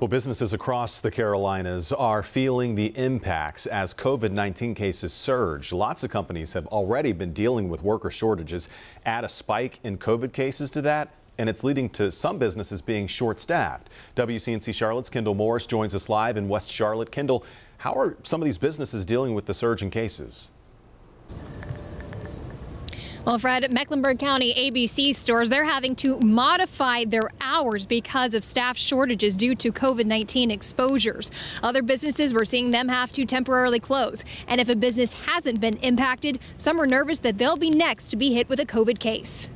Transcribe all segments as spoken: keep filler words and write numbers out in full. Well, businesses across the Carolinas are feeling the impacts as COVID nineteen cases surge. Lots of companies have already been dealing with worker shortages. Add a spike in COVID cases to that, and it's leading to some businesses being short-staffed. W C N C Charlotte's Kendall Morris joins us live in West Charlotte. Kendall, how are some of these businesses dealing with the surge in cases? Well, Fred, Mecklenburg County A B C stores, they're having to modify their hours because of staff shortages due to COVID nineteen exposures. Other businesses, we're seeing them have to temporarily close. And if a business hasn't been impacted, some are nervous that they'll be next to be hit with a COVID case.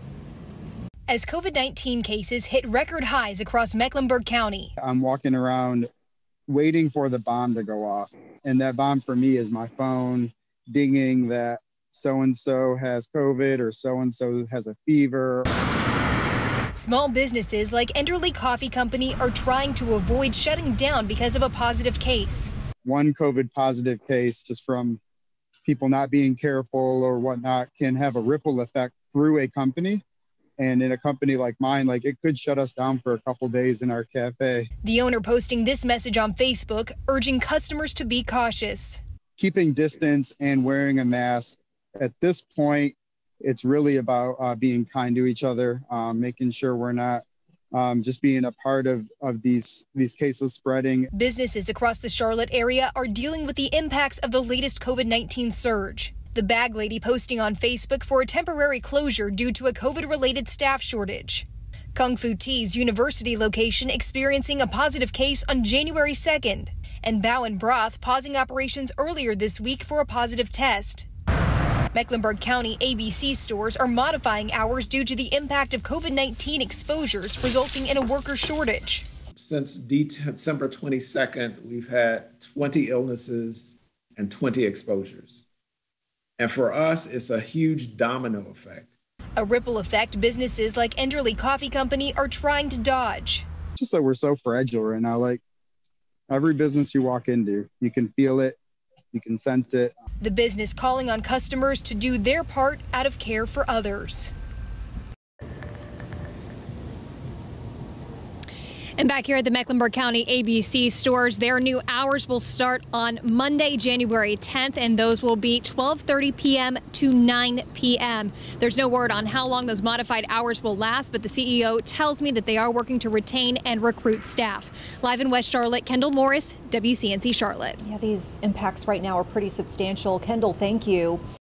As COVID nineteen cases hit record highs across Mecklenburg County. I'm walking around waiting for the bomb to go off. And that bomb for me is my phone dinging that so-and-so has COVID or so-and-so has a fever. Small businesses like Enderly Coffee Company are trying to avoid shutting down because of a positive case. One COVID positive case just from people not being careful or whatnot can have a ripple effect through a company. And in a company like mine, like it could shut us down for a couple days in our cafe. The owner posting this message on Facebook, urging customers to be cautious. Keeping distance and wearing a mask. At this point, it's really about uh, being kind to each other, um, making sure we're not um, just being a part of, of these, these cases spreading. Businesses across the Charlotte area are dealing with the impacts of the latest COVID nineteen surge. The Bag Lady posting on Facebook for a temporary closure due to a COVID-related staff shortage. Kung Fu Tea's University location experiencing a positive case on January second. And Bao and Broth pausing operations earlier this week for a positive test. Mecklenburg County A B C stores are modifying hours due to the impact of COVID nineteen exposures, resulting in a worker shortage. Since December twenty-second, we've had twenty illnesses and twenty exposures. And for us, it's a huge domino effect. A ripple effect businesses like Enderly Coffee Company are trying to dodge. Just that we're so fragile right now. Like every business you walk into, you can feel it. You can sense it. The business calling on customers to do their part out of care for others. And back here at the Mecklenburg County A B C stores, their new hours will start on Monday, January tenth, and those will be twelve thirty p m to nine p m There's no word on how long those modified hours will last, but the C E O tells me that they are working to retain and recruit staff. Live in West Charlotte, Kendall Morris, W C N C Charlotte. Yeah, these impacts right now are pretty substantial. Kendall, thank you.